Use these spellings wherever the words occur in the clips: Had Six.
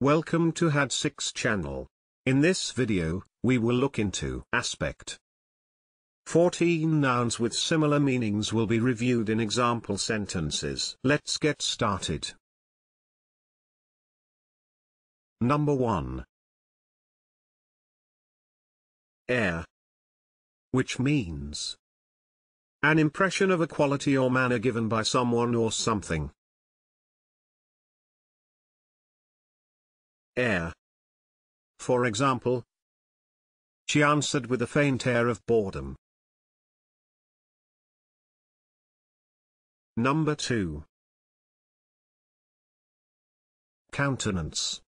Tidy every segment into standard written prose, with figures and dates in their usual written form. Welcome to Had Six channel. In this video, we will look into aspect. 14 nouns with similar meanings will be reviewed in example sentences. Let's get started. Number 1. Air, which means an impression of a quality or manner given by someone or something. Air. For example, she answered with a faint air of boredom. Number 2. Countenance,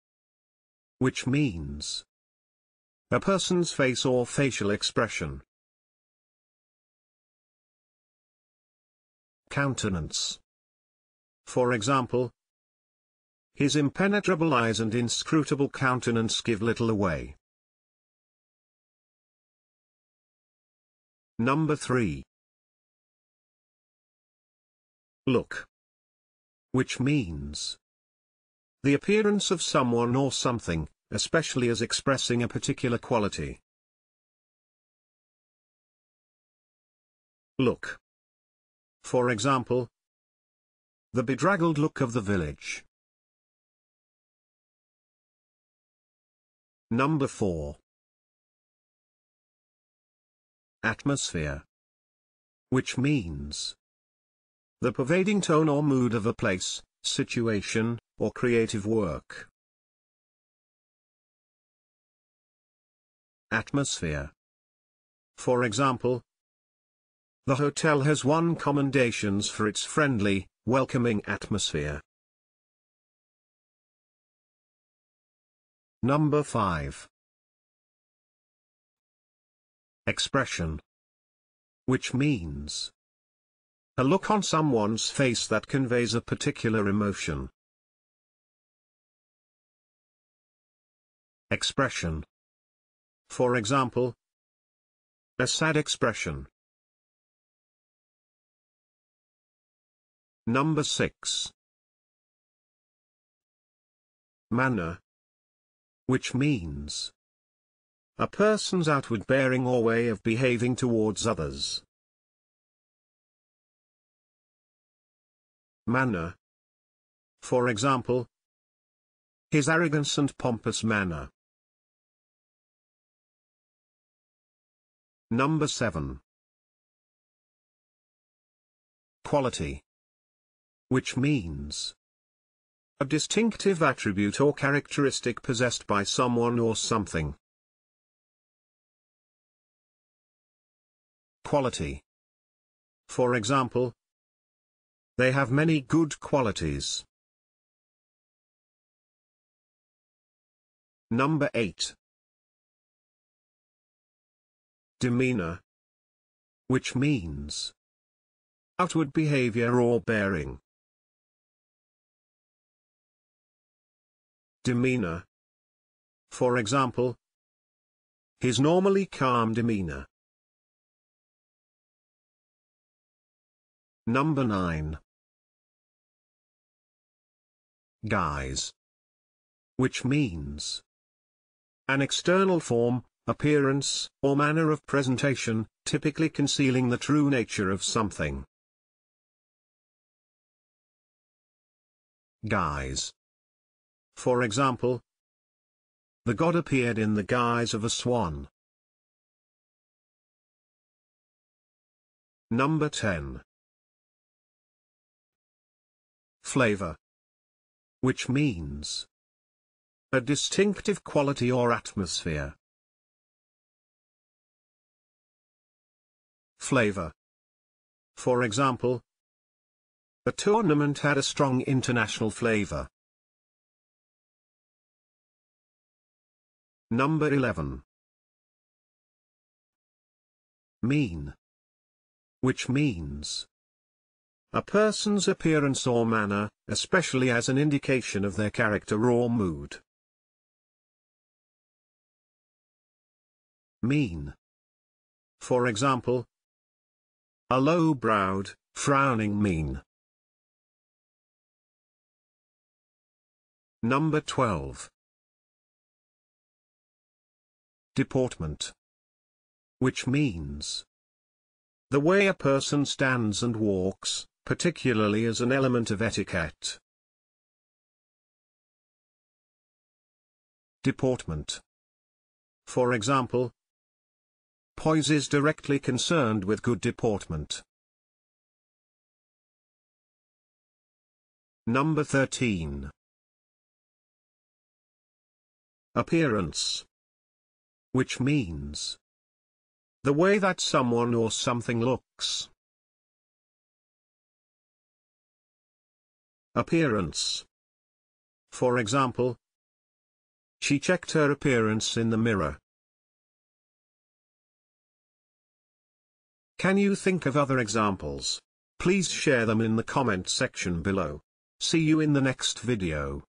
which means a person's face or facial expression. Countenance. For example, his impenetrable eyes and inscrutable countenance give little away. Number 3. Look, which means the appearance of someone or something, especially as expressing a particular quality. Look. For example, the bedraggled look of the village. Number 4. Atmosphere, which means the pervading tone or mood of a place, situation, or creative work. Atmosphere. For example, the hotel has won commendations for its friendly, welcoming atmosphere. Number 5. Expression, which means a look on someone's face that conveys a particular emotion. Expression. For example, a sad expression. Number 6. Manner, which means a person's outward bearing or way of behaving towards others. Manner. For example, his arrogance and pompous manner. Number 7. Quality, which means a distinctive attribute or characteristic possessed by someone or something. Quality. For example, they have many good qualities. Number 8. Demeanor, which means outward behavior or bearing. Demeanor. For example, his normally calm demeanor. Number 9. Guise, which means an external form, appearance, or manner of presentation, typically concealing the true nature of something. Guise. For example, the god appeared in the guise of a swan. Number 10. Flavor, which means a distinctive quality or atmosphere. Flavor. For example, the tournament had a strong international flavor. Number 11. Mean, which means a person's appearance or manner, especially as an indication of their character or mood. Mean. For example, a low-browed, frowning mean. Number 12. deportment. Which means the way a person stands and walks, particularly as an element of etiquette. Deportment. For example, poise is directly concerned with good deportment. Number 13. Appearance. Which means the way that someone or something looks. Appearance. For example, she checked her appearance in the mirror. Can you think of other examples? Please share them in the comment section below. See you in the next video.